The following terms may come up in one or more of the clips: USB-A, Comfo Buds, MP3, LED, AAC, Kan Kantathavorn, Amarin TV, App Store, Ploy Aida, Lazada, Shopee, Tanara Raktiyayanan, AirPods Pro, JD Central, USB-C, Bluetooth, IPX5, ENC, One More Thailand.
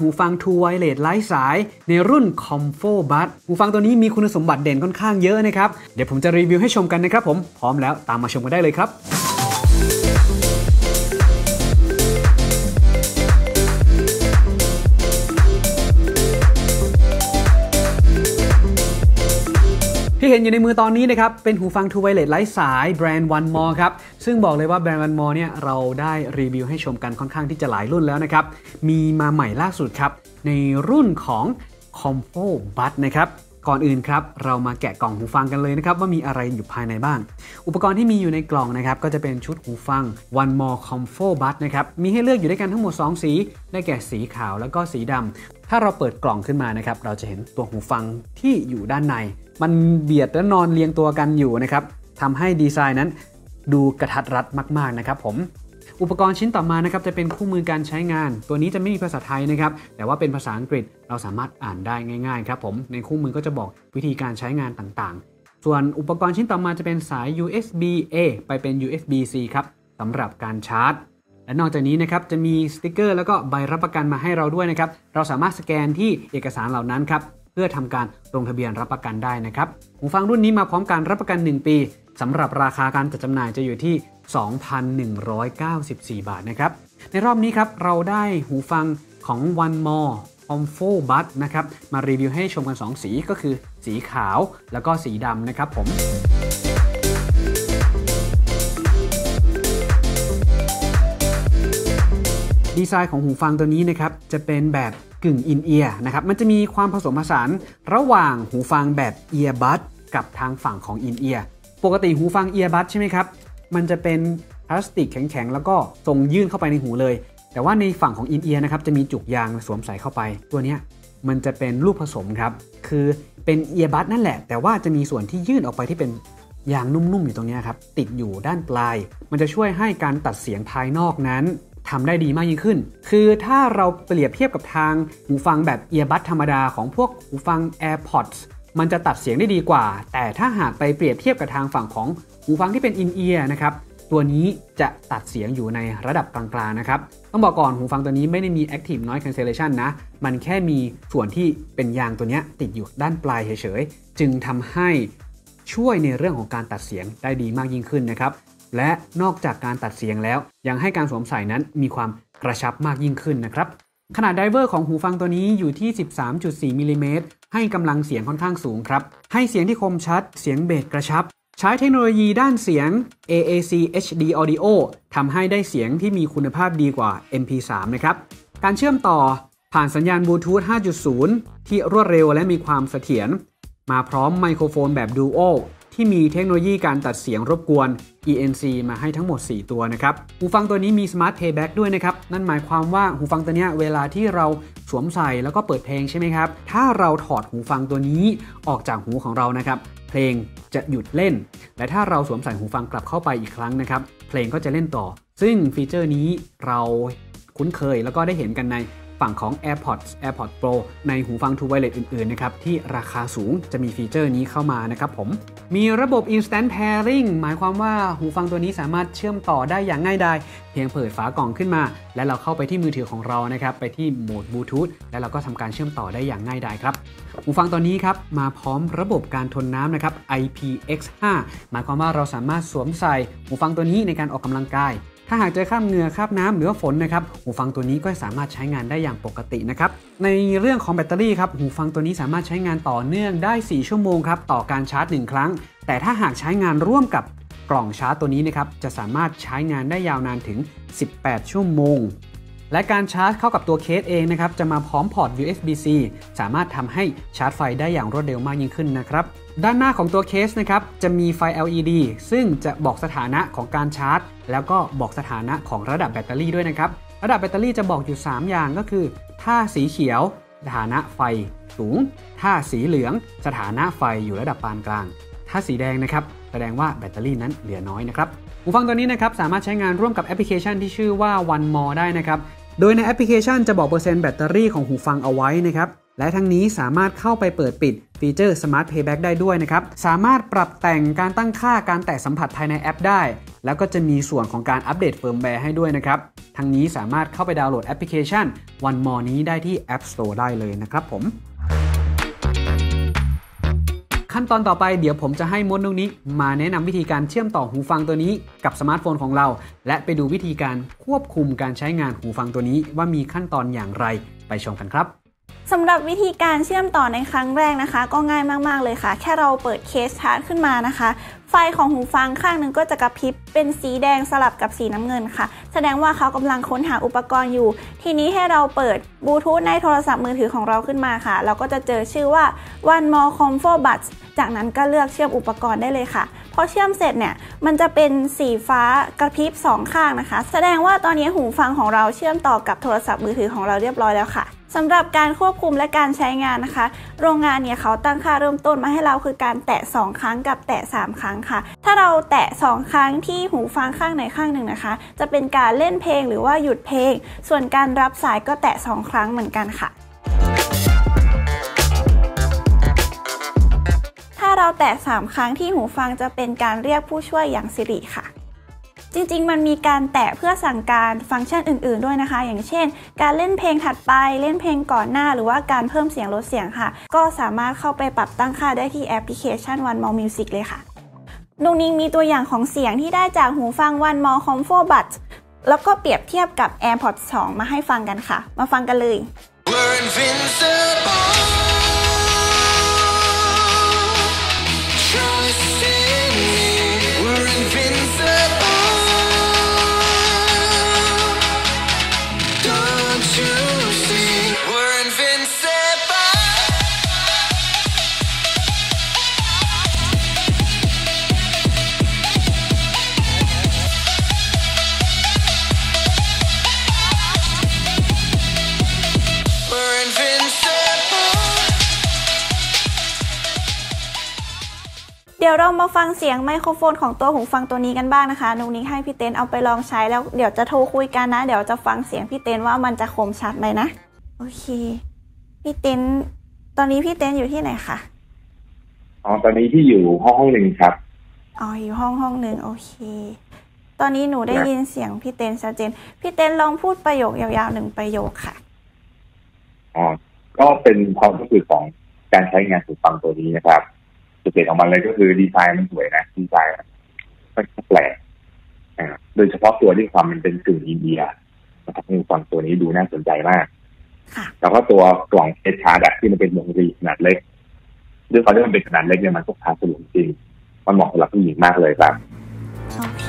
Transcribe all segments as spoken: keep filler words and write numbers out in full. หูฟัง True Wireless ไร้สายในรุ่น Comfo Buds หูฟังตัวนี้มีคุณสมบัติเด่นค่อนข้างเยอะนะครับเดี๋ยวผมจะรีวิวให้ชมกันนะครับผมพร้อมแล้วตามมาชมกันได้เลยครับที่เห็นอยู่ในมือตอนนี้นะครับเป็นหูฟัง True Wireless ไร้สายแบรนด์ One More ครับซึ่งบอกเลยว่าแบรนด์ One More เนี่ยเราได้รีวิวให้ชมกันค่อนข้างที่จะหลายรุ่นแล้วนะครับมีมาใหม่ล่าสุดครับในรุ่นของ Comfo Buds นะครับก่อนอื่นครับเรามาแกะกล่องหูฟังกันเลยนะครับว่ามีอะไรอยู่ภายในบ้างอุปกรณ์ที่มีอยู่ในกล่องนะครับก็จะเป็นชุดหูฟัง One More Comfo Buds นะครับมีให้เลือกอยู่ด้วยกันทั้งหมดสองสีได้แก่สีขาวแล้วก็สีดำถ้าเราเปิดกล่องขึ้นมานะครับเราจะเห็นตัวหูฟังที่อยู่ด้านในมันเบียดและนอนเรียงตัวกันอยู่นะครับทำให้ดีไซน์นั้นดูกระทัดรัดมากๆนะครับผมอุปกรณ์ชิ้นต่อมานะครับจะเป็นคู่มือการใช้งานตัวนี้จะไม่มีภาษาไทยนะครับแต่ว่าเป็นภาษาอังกฤษเราสามารถอ่านได้ง่ายๆครับผมในคู่มือก็จะบอกวิธีการใช้งานต่างๆส่วนอุปกรณ์ชิ้นต่อมาจะเป็นสาย ยู เอส บี เอ ไปเป็น ยู เอส บี ซี ครับสำหรับการชาร์จและนอกจากนี้นะครับจะมีสติ๊กเกอร์แล้วก็ใบรับประกันมาให้เราด้วยนะครับเราสามารถสแกนที่เอกสารเหล่านั้นครับเพื่อทำการลงทะเบียนรับประกันได้นะครับหูฟังรุ่นนี้มาพร้อมการรับประกันหนึ่งปีสำหรับราคาการจัดจำหน่ายจะอยู่ที่ สองพันหนึ่งร้อยเก้าสิบสี่ บาทนะครับในรอบนี้ครับเราได้หูฟังของ One More Comfo Buds นะครับมารีวิวให้ชมกันสองสีก็คือสีขาวแล้วก็สีดำนะครับผมดีไซน์ของหูฟังตัวนี้นะครับจะเป็นแบบกึ่งอินเอียร์นะครับมันจะมีความผสมผสานระหว่างหูฟังแบบเอียร์บัดกับทางฝั่งของอินเอียร์ปกติหูฟังเอียร์บัดใช่ไหมครับมันจะเป็นพลาสติกแข็งๆแล้วก็ทรงยื่นเข้าไปในหูเลยแต่ว่าในฝั่งของอินเอียร์นะครับจะมีจุกยางสวมใส่เข้าไปตัวนี้มันจะเป็นรูปผสมครับคือเป็นเอียร์บัดนั่นแหละแต่ว่าจะมีส่วนที่ยื่นออกไปที่เป็นยางนุ่มๆอยู่ตรงนี้ครับติดอยู่ด้านปลายมันจะช่วยให้การตัดเสียงภายนอกนั้นทำได้ดีมากยิ่งขึ้นคือถ้าเราเปรียบเทียบกับทางหูฟังแบบเอียร์บัดธรรมดาของพวกหูฟัง AirPods มันจะตัดเสียงได้ดีกว่าแต่ถ้าหากไปเปรียบเทียบกับทางฝั่งของหูฟังที่เป็นอินเอียร์นะครับตัวนี้จะตัดเสียงอยู่ในระดับกลางๆนะครับต้องบอกก่อนหูฟังตัวนี้ไม่ได้มี Active Noise Cancellation นะมันแค่มีส่วนที่เป็นยางตัวนี้ติดอยู่ด้านปลายเฉยๆจึงทำให้ช่วยในเรื่องของการตัดเสียงได้ดีมากยิ่งขึ้นนะครับและนอกจากการตัดเสียงแล้วยังให้การสวมใส่นั้นมีความกระชับมากยิ่งขึ้นนะครับขนาดไดเวอร์ของหูฟังตัวนี้อยู่ที่ สิบสามจุดสี่ มิลลิเมตรให้กำลังเสียงค่อนข้างสูงครับให้เสียงที่คมชัดเสียงเบสกระชับใช้เทคโนโลยีด้านเสียง เอ เอ ซี เอช ดี Audio ทำให้ได้เสียงที่มีคุณภาพดีกว่า เอ็ม พี สาม นะครับการเชื่อมต่อผ่านสัญญาณบลูทูธ ห้าจุดศูนย์ ที่รวดเร็วและมีความเสถียรมาพร้อมไมโครโฟนแบบดูโอที่มีเทคโนโลยีการตัดเสียงรบกวน อี เอ็น ซี มาให้ทั้งหมดสี่ตัวนะครับหูฟังตัวนี้มี Smart Playback ด้วยนะครับนั่นหมายความว่าหูฟังตัวนี้เวลาที่เราสวมใส่แล้วก็เปิดเพลงใช่ไหมครับถ้าเราถอดหูฟังตัวนี้ออกจากหูของเรานะครับเพลงจะหยุดเล่นและถ้าเราสวมใส่หูฟังกลับเข้าไปอีกครั้งนะครับเพลงก็จะเล่นต่อซึ่งฟีเจอร์นี้เราคุ้นเคยแล้วก็ได้เห็นกันในฝั่งของ AirPods AirPods Pro ในหูฟัง True Wireless อื่นๆนะครับที่ราคาสูงจะมีฟีเจอร์นี้เข้ามานะครับผมมีระบบ Instant Pairing หมายความว่าหูฟังตัวนี้สามารถเชื่อมต่อได้อย่างง่ายดายเพียงเปิดฝากล่องขึ้นมาและเราเข้าไปที่มือถือของเรานะครับไปที่โหมด Bluetooth และเราก็ทำการเชื่อมต่อได้อย่างง่ายดายครับหูฟังตัวนี้ครับมาพร้อมระบบการทนน้ำนะครับ ไอ พี เอ็กซ์ ห้า หมายความว่าเราสามารถสวมใส่หูฟังตัวนี้ในการออกกำลังกายถ้าหากเจอคราบเหงื่อคราบน้ำหรือว่าฝนนะครับหูฟังตัวนี้ก็สามารถใช้งานได้อย่างปกตินะครับในเรื่องของแบตเตอรี่ครับหูฟังตัวนี้สามารถใช้งานต่อเนื่องได้สี่ชั่วโมงครับต่อการชาร์จหนึ่งครั้งแต่ถ้าหากใช้งานร่วมกับกล่องชาร์จตัวนี้นะครับจะสามารถใช้งานได้ยาวนานถึงสิบแปดชั่วโมงและการชาร์จเข้ากับตัวเคสเองนะครับจะมาพร้อมพอร์ต ยู เอส บี ซี สามารถทำให้ชาร์จไฟได้อย่างรวดเร็วมากยิ่งขึ้นนะครับด้านหน้าของตัวเคสนะครับจะมีไฟ แอล อี ดี ซึ่งจะบอกสถานะของการชาร์จแล้วก็บอกสถานะของระดับแบตเตอรี่ด้วยนะครับระดับแบตเตอรี่จะบอกอยู่สามอย่างก็คือถ้าสีเขียวสถานะไฟสูงถ้าสีเหลืองสถานะไฟอยู่ระดับปานกลางถ้าสีแดงนะครับแสดงว่าแบตเตอรี่นั้นเหลือน้อยนะครับหูฟังตัวนี้นะครับสามารถใช้งานร่วมกับแอปพลิเคชันที่ชื่อว่า One More ได้นะครับโดยในแอปพลิเคชันจะบอกเปอร์เซ็นต์แบตเตอรี่ของหูฟังเอาไว้นะครับและทั้งนี้สามารถเข้าไปเปิดปิดฟีเจอร์ Smart Playback ได้ด้วยนะครับสามารถปรับแต่งการตั้งค่าการแตะสัมผัสภายในแอปได้ แล้วก็จะมีส่วนของการอัปเดตเฟิร์มแวร์ให้ด้วยนะครับทั้งนี้สามารถเข้าไปดาวน์โหลดแอปพลิเคชัน วันมอร์ นี้ได้ที่ แอปสโตร์ ได้เลยนะครับผมขั้นตอนต่อไปเดี๋ยวผมจะให้มดนุกนิกมาแนะนำวิธีการเชื่อมต่อหูฟังตัวนี้กับสมาร์ทโฟนของเราและไปดูวิธีการควบคุมการใช้งานหูฟังตัวนี้ว่ามีขั้นตอนอย่างไรไปชมกันครับสำหรับวิธีการเชื่อมต่อในครั้งแรกนะคะก็ง่ายมากๆเลยค่ะแค่เราเปิดเคสชาร์จขึ้นมานะคะไฟของหูฟังข้างหนึ่งก็จะกระพริบเป็นสีแดงสลับกับสีน้ำเงินค่ะแสดงว่าเขากำลังค้นหาอุปกรณ์อยู่ทีนี้ให้เราเปิดบลูทูธในโทรศัพท์มือถือของเราขึ้นมาค่ะเราก็จะเจอชื่อว่า วันมอร์ Comfort Buds จากนั้นก็เลือกเชื่อมอุปกรณ์ได้เลยค่ะพอเชื่อมเสร็จเนี่ยมันจะเป็นสีฟ้ากระพริบสองข้างนะคะแสดงว่าตอนนี้หูฟังของเราเชื่อมต่อกับโทรศัพท์มือถือของเราเรียบร้อยแล้วค่ะสำหรับการควบคุมและการใช้งานนะคะโรงงานเนี่ยเขาตั้งค่าเริ่มต้นมาให้เราคือการแตะสองครั้งกับแตะสามครั้งค่ะถ้าเราแตะสองครั้งที่หูฟังข้างไหนข้างหนึ่งนะคะจะเป็นการเล่นเพลงหรือว่าหยุดเพลงส่วนการรับสายก็แตะสองครั้งเหมือนกันค่ะถ้าเราแตะสามครั้งที่หูฟังจะเป็นการเรียกผู้ช่วยอย่างสิริค่ะจริงๆมันมีการแตะเพื่อสั่งการฟังก์ชันอื่นๆด้วยนะคะอย่างเช่นการเล่นเพลงถัดไปเล่นเพลงก่อนหน้าหรือว่าการเพิ่มเสียงลดเสียงค่ะก็สามารถเข้าไปปรับตั้งค่าได้ที่แอปพลิเคชัน วันมอร์ Music เลยค่ะนุ้งนิ้งมีตัวอย่างของเสียงที่ได้จากหูฟัง วันมอร์ Comfort Buds แล้วก็เปรียบเทียบกับ แอร์พอดส์ ทูมาให้ฟังกันค่ะมาฟังกันเลยเดี๋ยวเรามาฟังเสียงไมโครโฟนของตัวหูฟังตัวนี้กันบ้างนะคะนุ้งนิ้งให้พี่เต้นเอาไปลองใช้แล้วเดี๋ยวจะโทรคุยกันนะเดี๋ยวจะฟังเสียงพี่เต้นว่ามันจะคมชัดไหมนะโอเคพี่เต้นตอนนี้พี่เต้นอยู่ที่ไหนคะอ๋อตอนนี้ที่อยู่ห้องห้องหนึ่งครับอ๋ออยู่ห้องห้องหนึ่งโอเคตอนนี้หนูได้ยินเสียงพี่เต้นชัดเจนพี่เต้นลองพูดประโยคยาวๆหนึ่งประโยคค่ะอ๋อก็เป็นความรู้สึกของการใช้งานหูฟังตัวนี้นะครับจุดเด่นของมันเลยก็คือดีไซน์มันสวยนะดีไซน์แปลกโดยเฉพาะตัวที่ความมันเป็นกึ่งอินเดียนะครับหูฟังตัวนี้ดูน่าสนใจมากแล้วก็ตัวกล่องเคสชาร์จที่มันเป็นวงรีขนาดเล็กด้วยความที่มันเป็นขนาดเล็กเนี่ยมันพกพาสะดวกจริงมันเหมาะสำหรับผู้หญิงมากเลยครับโอเค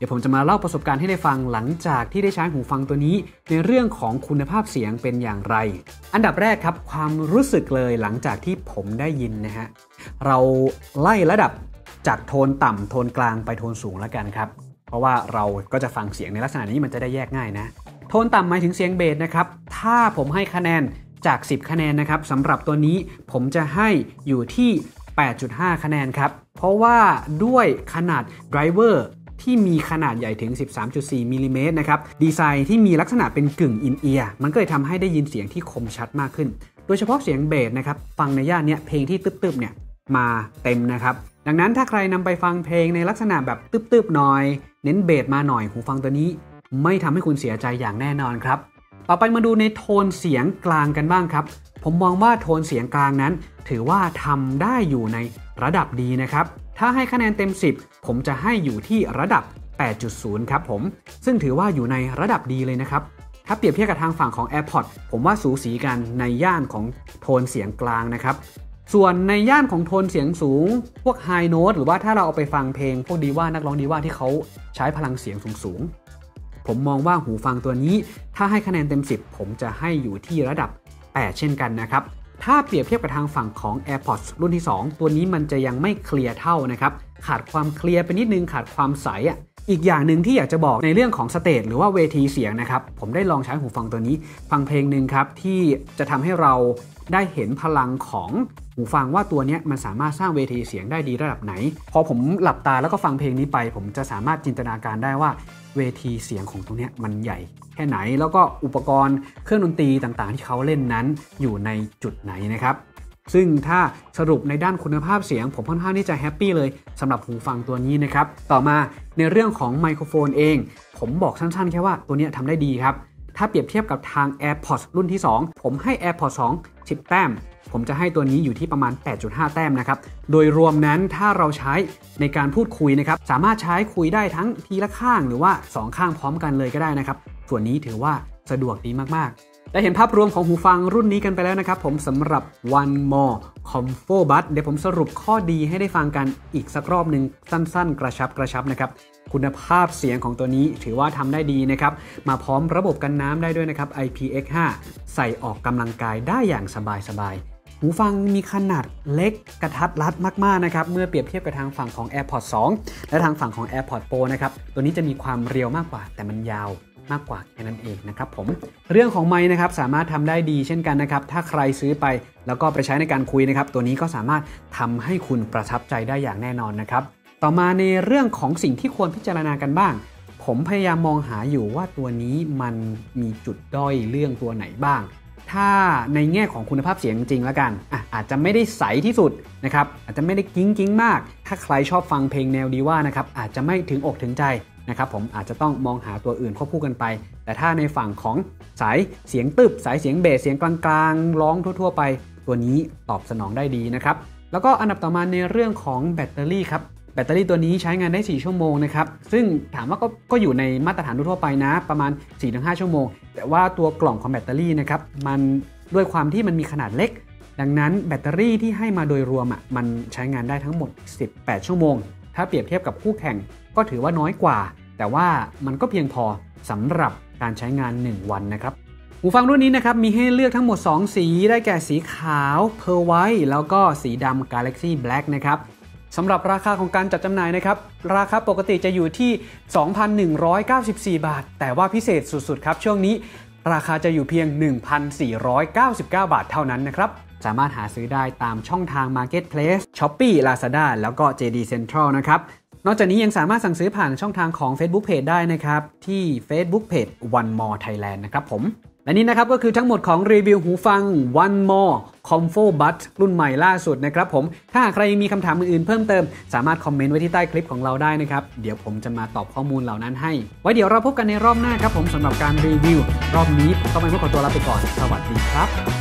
เดี๋ยวผมจะมาเล่าประสบการณ์ให้ได้ฟังหลังจากที่ได้ใช้หูฟังตัวนี้ในเรื่องของคุณภาพเสียงเป็นอย่างไรอันดับแรกครับความรู้สึกเลยหลังจากที่ผมได้ยินนะฮะเราไล่ระดับจากโทนต่ำโทนกลางไปโทนสูงแล้วกันครับเพราะว่าเราก็จะฟังเสียงในลักษณะนี้มันจะได้แยกง่ายนะโทนต่ำหมายถึงเสียงเบสนะครับถ้าผมให้คะแนนจากสิบคะแนนนะครับสำหรับตัวนี้ผมจะให้อยู่ที่ แปดจุดห้า คะแนนครับเพราะว่าด้วยขนาดไดรเวอร์ที่มีขนาดใหญ่ถึง สิบสามจุดสี่ มิลลิเมตรนะครับดีไซน์ที่มีลักษณะเป็นกึ่งอินเอียร์มันก็เลยทำให้ได้ยินเสียงที่คมชัดมากขึ้นโดยเฉพาะเสียงเบสนะครับฟังในย่านเนี้ยเพลงที่ตึ๊บๆเนี่ยมาเต็มนะครับดังนั้นถ้าใครนำไปฟังเพลงในลักษณะแบบตึ๊บๆหน่อยเน้นเบสมาหน่อยหูฟังตัวนี้ไม่ทำให้คุณเสียใจอย่างแน่นอนครับต่อไปมาดูในโทนเสียงกลางกันบ้างครับผมมองว่าโทนเสียงกลางนั้นถือว่าทำได้อยู่ในระดับดีนะครับถ้าให้คะแนนเต็มสิบผมจะให้อยู่ที่ระดับ แปดจุดศูนย์ ครับผมซึ่งถือว่าอยู่ในระดับดีเลยนะครับถ้าเปรียบเทียบกับทางฝั่งของ แอร์พอดส์ ผมว่าสูสีกันในย่านของโทนเสียงกลางนะครับส่วนในย่านของโทนเสียงสูงพวก ไฮโน้ต หรือว่าถ้าเราเอาไปฟังเพลงพวกดีว่านักร้องดีว่าที่เขาใช้พลังเสียงสูงๆผมมองว่าหูฟังตัวนี้ถ้าให้คะแนนเต็มสิบผมจะให้อยู่ที่ระดับแปดเช่นกันนะครับถ้าเปรียบเทียบกับทางฝั่งของ แอร์พอดส์ รุ่นที่สองตัวนี้มันจะยังไม่เคลียร์เท่านะครับขาดความเคลียร์ไปนิดนึงขาดความใสอ่ะ อีกอย่างหนึ่งที่อยากจะบอกในเรื่องของสเตจหรือว่าเวทีเสียงนะครับผมได้ลองใช้หูฟังตัวนี้ฟังเพลงหนึ่งครับที่จะทำให้เราได้เห็นพลังของหูฟังว่าตัวนี้มันสามารถสร้างเวทีเสียงได้ดีระดับไหนพอผมหลับตาแล้วก็ฟังเพลงนี้ไปผมจะสามารถจินตนาการได้ว่าเวทีเสียงของตรงนี้มันใหญ่แค่ไหนแล้วก็อุปกรณ์เครื่องดนตรีต่างๆที่เขาเล่นนั้นอยู่ในจุดไหนนะครับซึ่งถ้าสรุปในด้านคุณภาพเสียงผมค่อนข้างที่จะแฮปปี้เลยสำหรับหูฟังตัวนี้นะครับต่อมาในเรื่องของไมโครโฟนเองผมบอกสั้นๆแค่ว่าตัวนี้ทำได้ดีครับถ้าเปรียบเทียบกับทาง AirPods รุ่นที่สองผมให้ AirPods สอง สิบ แต้มผมจะให้ตัวนี้อยู่ที่ประมาณ แปดจุดห้า แต้มนะครับโดยรวมนั้นถ้าเราใช้ในการพูดคุยนะครับสามารถใช้คุยได้ทั้งทีละข้างหรือว่าสองข้างพร้อมกันเลยก็ได้นะครับส่วนนี้ถือว่าสะดวกดีมากๆได้เห็นภาพรวมของหูฟังรุ่นนี้กันไปแล้วนะครับผมสำหรับ One More Comfo Buds เดี๋ยวผมสรุปข้อดีให้ได้ฟังกันอีกสักรอบหนึ่งสั้นๆกระชับกระชับนะครับคุณภาพเสียงของตัวนี้ถือว่าทำได้ดีนะครับมาพร้อมระบบกันน้ำได้ด้วยนะครับ ไอ พี เอ็กซ์ ห้า ใส่ออกกำลังกายได้อย่างสบายๆหูฟังมีขนาดเล็กกระทัดรัดมากๆนะครับเมื่อเปรียบเทียบกับทางฝั่งของ AirPods สองและทางฝั่งของ AirPods Pro นะครับตัวนี้จะมีความเรียวมากกว่าแต่มันยาวมากกว่าแค่นั้นเองนะครับผมเรื่องของไมค์นะครับสามารถทำได้ดีเช่นกันนะครับถ้าใครซื้อไปแล้วก็ไปใช้ในการคุยนะครับตัวนี้ก็สามารถทำให้คุณประทับใจได้อย่างแน่นอนนะครับต่อมาในเรื่องของสิ่งที่ควรพิจารณากันบ้างผมพยายามมองหาอยู่ว่าตัวนี้มันมีจุดด้อยเรื่องตัวไหนบ้างถ้าในแง่ของคุณภาพเสียงจริงๆแล้วกันอ่ะอาจจะไม่ได้ใสที่สุดนะครับอาจจะไม่ได้กิ้งกิ้งมากถ้าใครชอบฟังเพลงแนวดีว่านะครับอาจจะไม่ถึงอกถึงใจนะครับผมอาจจะต้องมองหาตัวอื่นควบคู่กันไปแต่ถ้าในฝั่งของสายเสียงตึบสายเสียงเบสเสียงกลางๆร้องทั่วๆไปตัวนี้ตอบสนองได้ดีนะครับแล้วก็อันดับต่อมาในเรื่องของแบตเตอรี่ครับแบตเตอรี่ตัวนี้ใช้งานได้สี่ชั่วโมงนะครับซึ่งถามว่าก็ก็อยู่ในมาตรฐานทั่วไปนะประมาณ สี่ถึงห้า ชั่วโมงแต่ว่าตัวกล่องของแบตเตอรี่นะครับมันด้วยความที่มันมีขนาดเล็กดังนั้นแบตเตอรี่ที่ให้มาโดยรวมอ่ะมันใช้งานได้ทั้งหมดสิบแปดชั่วโมงถ้าเปรียบเทียบกับคู่แข่งก็ถือว่าน้อยกว่าแต่ว่ามันก็เพียงพอสำหรับการใช้งานหนึ่งวันนะครับหูฟังรุ่นนี้นะครับมีให้เลือกทั้งหมดสองสีได้แก่สีขาวเพอร์ลไวท์แล้วก็สีดำ Galaxy Black นะครับสำหรับราคาของการจัดจำหน่ายนะครับราคาปกติจะอยู่ที่ สองพันหนึ่งร้อยเก้าสิบสี่ บาทแต่ว่าพิเศษสุดๆครับช่วงนี้ราคาจะอยู่เพียง หนึ่งพันสี่ร้อยเก้าสิบเก้า บาทเท่านั้นนะครับสามารถหาซื้อได้ตามช่องทาง Marketplace Shopee Lazada แล้วก็ เจ ดี Central นะครับนอกจากนี้ยังสามารถสั่งซื้อผ่านช่องทางของ Facebook Page ได้นะครับที่ Facebook Page One More Thailand นะครับผมและนี่นะครับก็คือทั้งหมดของรีวิวหูฟัง One More Comfo Buds รุ่นใหม่ล่าสุดนะครับผมถ้าหากใครมีคำถามอื่นๆเพิ่มเติมสามารถคอมเมนต์ไว้ที่ใต้คลิปของเราได้นะครับเดี๋ยวผมจะมาตอบข้อมูลเหล่านั้นให้ไว้เดี๋ยวเราพบกันในรอบหน้าครับผมสำหรับการรีวิวรอบนี้ผมต้องไปขอตัวลาไปก่อนสวัสดีครับ